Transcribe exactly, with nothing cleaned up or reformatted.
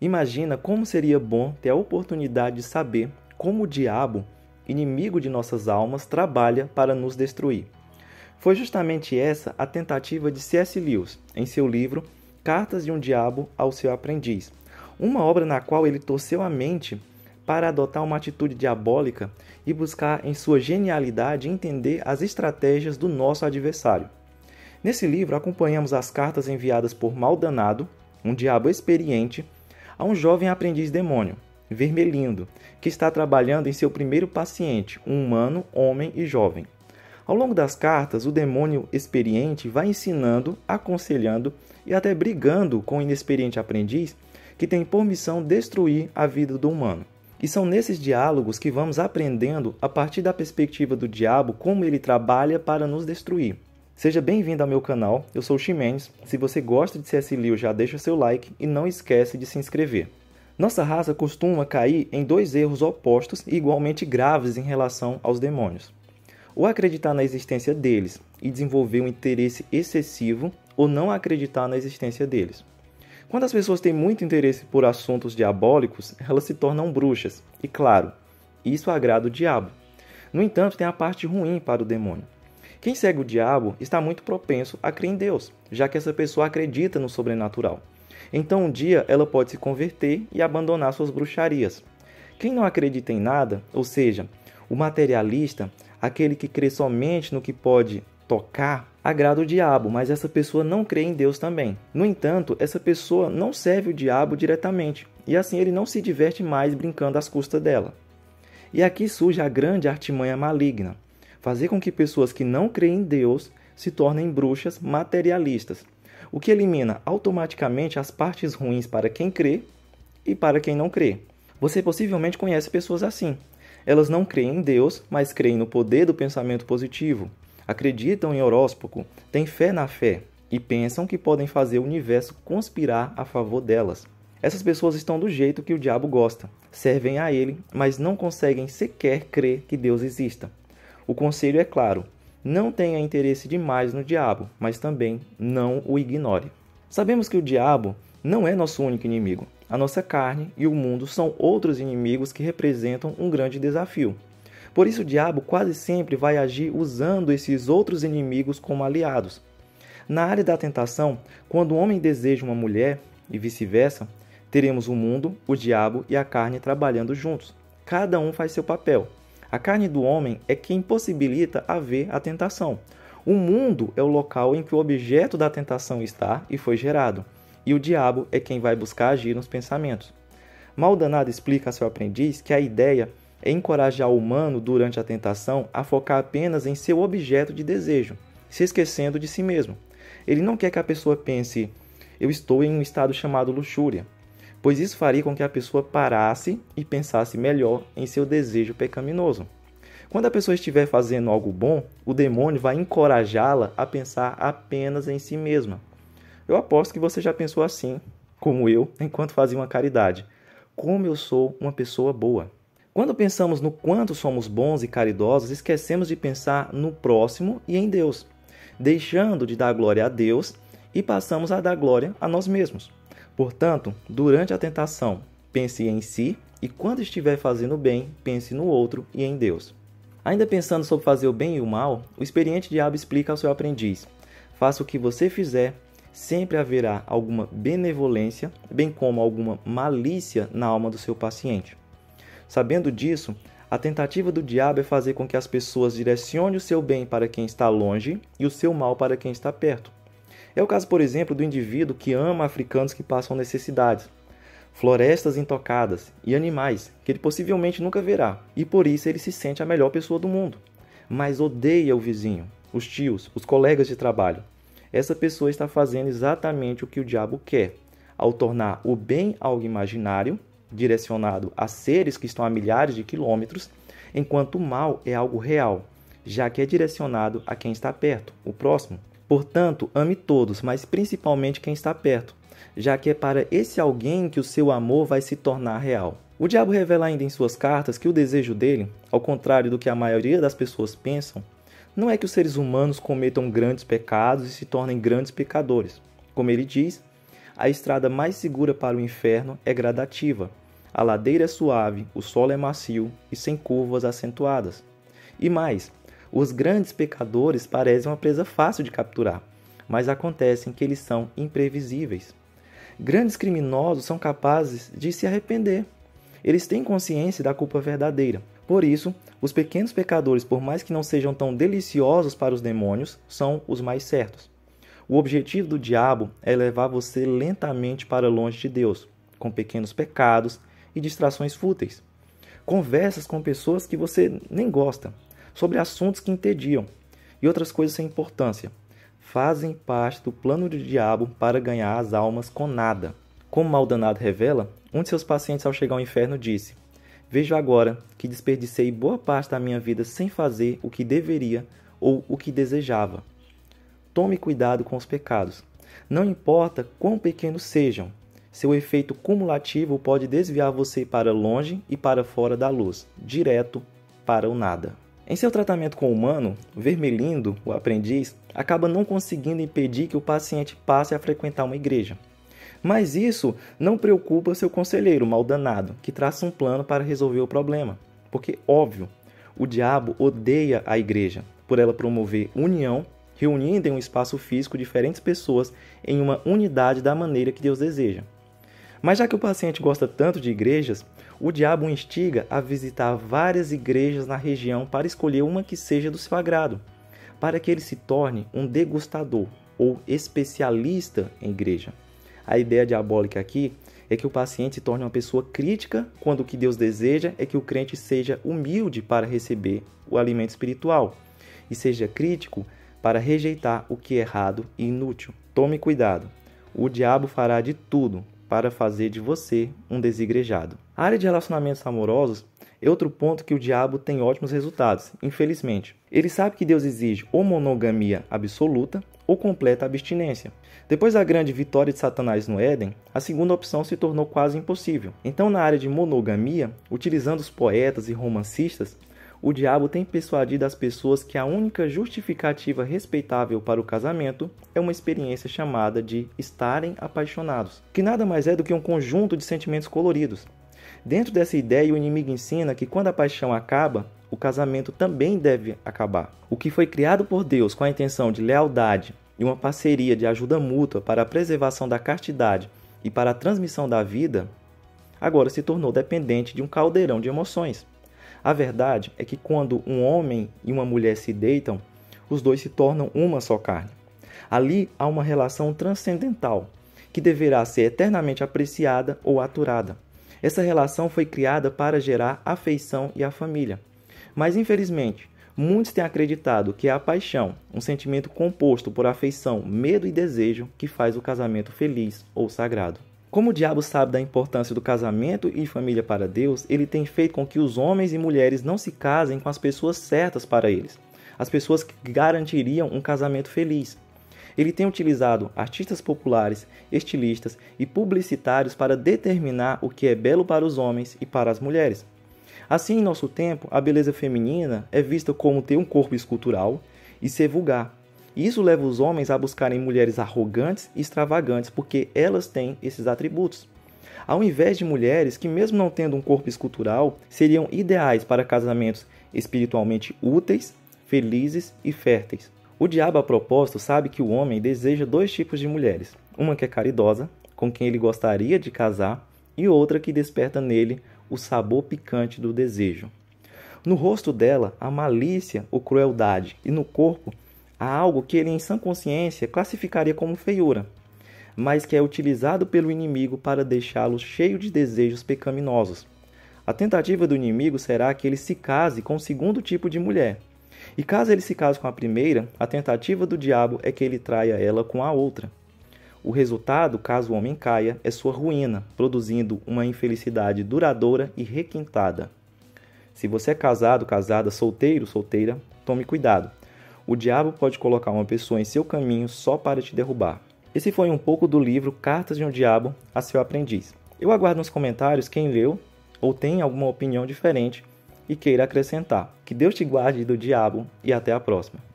Imagina como seria bom ter a oportunidade de saber como o diabo, inimigo de nossas almas, trabalha para nos destruir. Foi justamente essa a tentativa de C S Lewis, em seu livro Cartas de um Diabo ao Seu Aprendiz, uma obra na qual ele torceu a mente para adotar uma atitude diabólica e buscar em sua genialidade entender as estratégias do nosso adversário. Nesse livro acompanhamos as cartas enviadas por Maldanado, um diabo experiente, a um jovem aprendiz demônio, Vermelindo, que está trabalhando em seu primeiro paciente, um humano, homem e jovem. Ao longo das cartas, o demônio experiente vai ensinando, aconselhando e até brigando com o inexperiente aprendiz que tem por missão destruir a vida do humano. E são nesses diálogos que vamos aprendendo a partir da perspectiva do diabo como ele trabalha para nos destruir. Seja bem-vindo ao meu canal, eu sou o Ximenes. Se você gosta de C S Lewis, já deixa seu like e não esquece de se inscrever. Nossa raça costuma cair em dois erros opostos e igualmente graves em relação aos demônios. Ou acreditar na existência deles e desenvolver um interesse excessivo, ou não acreditar na existência deles. Quando as pessoas têm muito interesse por assuntos diabólicos, elas se tornam bruxas, e claro, isso agrada o diabo. No entanto, tem a parte ruim para o demônio. Quem segue o diabo está muito propenso a crer em Deus, já que essa pessoa acredita no sobrenatural. Então um dia ela pode se converter e abandonar suas bruxarias. Quem não acredita em nada, ou seja, o materialista, aquele que crê somente no que pode tocar, agrada o diabo, mas essa pessoa não crê em Deus também. No entanto, essa pessoa não serve o diabo diretamente, e assim ele não se diverte mais brincando às custas dela. E aqui surge a grande artimanha maligna, fazer com que pessoas que não creem em Deus se tornem bruxas materialistas, o que elimina automaticamente as partes ruins para quem crê e para quem não crê. Você possivelmente conhece pessoas assim. Elas não creem em Deus, mas creem no poder do pensamento positivo, acreditam em horóscopo, têm fé na fé e pensam que podem fazer o universo conspirar a favor delas. Essas pessoas estão do jeito que o diabo gosta, servem a ele, mas não conseguem sequer crer que Deus exista. O conselho é claro, não tenha interesse demais no diabo, mas também não o ignore. Sabemos que o diabo não é nosso único inimigo. A nossa carne e o mundo são outros inimigos que representam um grande desafio. Por isso o diabo quase sempre vai agir usando esses outros inimigos como aliados. Na área da tentação, quando o homem deseja uma mulher e vice-versa, teremos o mundo, o diabo e a carne trabalhando juntos. Cada um faz seu papel. A carne do homem é quem possibilita haver a tentação. O mundo é o local em que o objeto da tentação está e foi gerado. E o diabo é quem vai buscar agir nos pensamentos. Maldanado explica a seu aprendiz que a ideia é encorajar o humano durante a tentação a focar apenas em seu objeto de desejo, se esquecendo de si mesmo. Ele não quer que a pessoa pense, eu estou em um estado chamado luxúria, pois isso faria com que a pessoa parasse e pensasse melhor em seu desejo pecaminoso. Quando a pessoa estiver fazendo algo bom, o demônio vai encorajá-la a pensar apenas em si mesma. Eu aposto que você já pensou assim, como eu, enquanto fazia uma caridade. Como eu sou uma pessoa boa. Quando pensamos no quanto somos bons e caridosos, esquecemos de pensar no próximo e em Deus, deixando de dar glória a Deus e passamos a dar glória a nós mesmos. Portanto, durante a tentação, pense em si e quando estiver fazendo o bem, pense no outro e em Deus. Ainda pensando sobre fazer o bem e o mal, o experiente diabo explica ao seu aprendiz, faça o que você fizer, sempre haverá alguma benevolência, bem como alguma malícia na alma do seu paciente. Sabendo disso, a tentativa do diabo é fazer com que as pessoas direcionem o seu bem para quem está longe e o seu mal para quem está perto. É o caso, por exemplo, do indivíduo que ama africanos que passam necessidades, florestas intocadas e animais que ele possivelmente nunca verá, e por isso ele se sente a melhor pessoa do mundo, mas odeia o vizinho, os tios, os colegas de trabalho. Essa pessoa está fazendo exatamente o que o diabo quer, ao tornar o bem algo imaginário, direcionado a seres que estão a milhares de quilômetros, enquanto o mal é algo real, já que é direcionado a quem está perto, o próximo. Portanto, ame todos, mas principalmente quem está perto, já que é para esse alguém que o seu amor vai se tornar real. O diabo revela ainda em suas cartas que o desejo dele, ao contrário do que a maioria das pessoas pensam, não é que os seres humanos cometam grandes pecados e se tornem grandes pecadores. Como ele diz, A estrada mais segura para o inferno é gradativa. A ladeira é suave, o solo é macio e sem curvas acentuadas. E mais, os grandes pecadores parecem uma presa fácil de capturar, mas acontecem que eles são imprevisíveis. Grandes criminosos são capazes de se arrepender. Eles têm consciência da culpa verdadeira. Por isso, os pequenos pecadores, por mais que não sejam tão deliciosos para os demônios, são os mais certos. O objetivo do diabo é levar você lentamente para longe de Deus, com pequenos pecados e distrações fúteis. Conversas com pessoas que você nem gosta, sobre assuntos que entediam e outras coisas sem importância, fazem parte do plano do diabo para ganhar as almas com nada. Como Maldanado revela, um de seus pacientes ao chegar ao inferno disse: "Vejo agora que desperdicei boa parte da minha vida sem fazer o que deveria ou o que desejava." Tome cuidado com os pecados. Não importa quão pequenos sejam, seu efeito cumulativo pode desviar você para longe e para fora da luz, direto para o nada. Em seu tratamento com o humano, Vermelindo, o aprendiz, acaba não conseguindo impedir que o paciente passe a frequentar uma igreja. Mas isso não preocupa seu conselheiro, Maldanado, que traça um plano para resolver o problema. Porque, óbvio, o diabo odeia a igreja, por ela promover união, reunindo em um espaço físico diferentes pessoas em uma unidade da maneira que Deus deseja. Mas já que o paciente gosta tanto de igrejas, o diabo o instiga a visitar várias igrejas na região para escolher uma que seja do seu agrado, para que ele se torne um degustador ou especialista em igreja. A ideia diabólica aqui é que o paciente se torne uma pessoa crítica quando o que Deus deseja é que o crente seja humilde para receber o alimento espiritual e seja crítico para rejeitar o que é errado e inútil. Tome cuidado, o diabo fará de tudo para fazer de você um desigrejado. A área de relacionamentos amorosos é outro ponto que o diabo tem ótimos resultados, infelizmente. Ele sabe que Deus exige ou monogamia absoluta ou completa abstinência. Depois da grande vitória de Satanás no Éden, a segunda opção se tornou quase impossível. Então, na área de monogamia, utilizando os poetas e romancistas, o diabo tem persuadido as pessoas que a única justificativa respeitável para o casamento é uma experiência chamada de estarem apaixonados, que nada mais é do que um conjunto de sentimentos coloridos. Dentro dessa ideia, o inimigo ensina que quando a paixão acaba, o casamento também deve acabar. O que foi criado por Deus com a intenção de lealdade e uma parceria de ajuda mútua para a preservação da castidade e para a transmissão da vida, agora se tornou dependente de um caldeirão de emoções. A verdade é que quando um homem e uma mulher se deitam, os dois se tornam uma só carne. Ali há uma relação transcendental, que deverá ser eternamente apreciada ou aturada. Essa relação foi criada para gerar afeição e a família. Mas, infelizmente, muitos têm acreditado que é a paixão, um sentimento composto por afeição, medo e desejo, que faz o casamento feliz ou sagrado. Como o diabo sabe da importância do casamento e família para Deus, ele tem feito com que os homens e mulheres não se casem com as pessoas certas para eles, as pessoas que garantiriam um casamento feliz. Ele tem utilizado artistas populares, estilistas e publicitários para determinar o que é belo para os homens e para as mulheres. Assim, em nosso tempo, a beleza feminina é vista como ter um corpo escultural e ser vulgar. Isso leva os homens a buscarem mulheres arrogantes e extravagantes, porque elas têm esses atributos, ao invés de mulheres que, mesmo não tendo um corpo escultural, seriam ideais para casamentos espiritualmente úteis, felizes e férteis. O diabo, a propósito, sabe que o homem deseja dois tipos de mulheres: uma que é caridosa, com quem ele gostaria de casar, e outra que desperta nele o sabor picante do desejo. No rosto dela, a malícia ou crueldade, e no corpo, há algo que ele, em sã consciência, classificaria como feiura, mas que é utilizado pelo inimigo para deixá-lo cheio de desejos pecaminosos. A tentativa do inimigo será que ele se case com o segundo tipo de mulher. E caso ele se case com a primeira, a tentativa do diabo é que ele traia ela com a outra. O resultado, caso o homem caia, é sua ruína, produzindo uma infelicidade duradoura e requintada. Se você é casado, casada, solteiro, solteira, tome cuidado. O diabo pode colocar uma pessoa em seu caminho só para te derrubar. Esse foi um pouco do livro Cartas de um Diabo a Seu Aprendiz. Eu aguardo nos comentários quem leu ou tem alguma opinião diferente e queira acrescentar. Que Deus te guarde do diabo e até a próxima.